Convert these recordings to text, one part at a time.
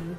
Blue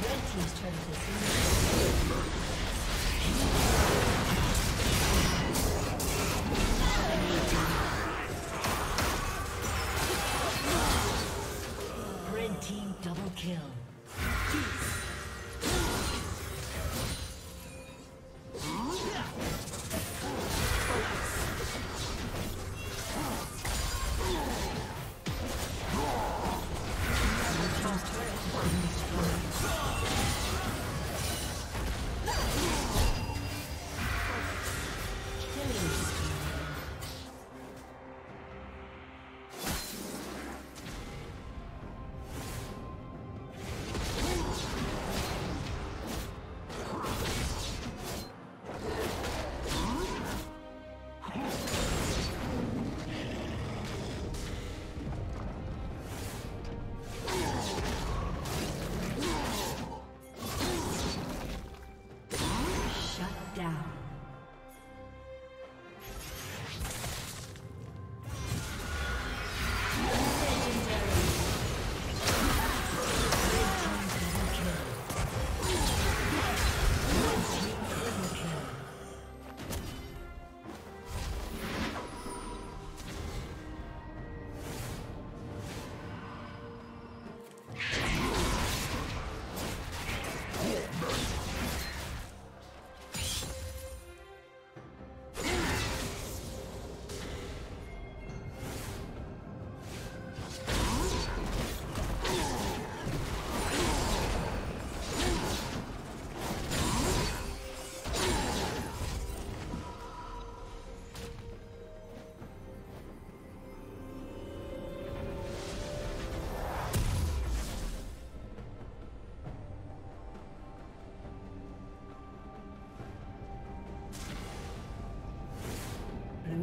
Blue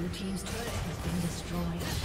Blue team's turret has been destroyed.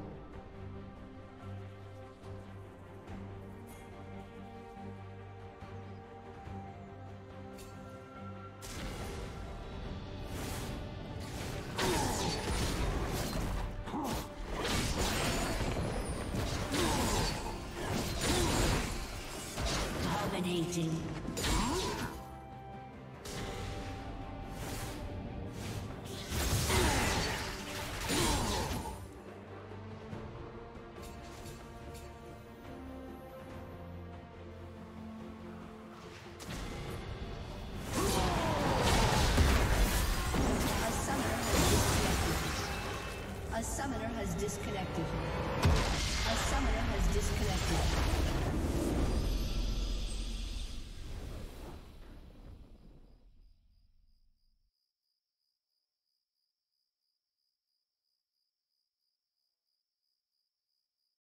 A summoner has disconnected.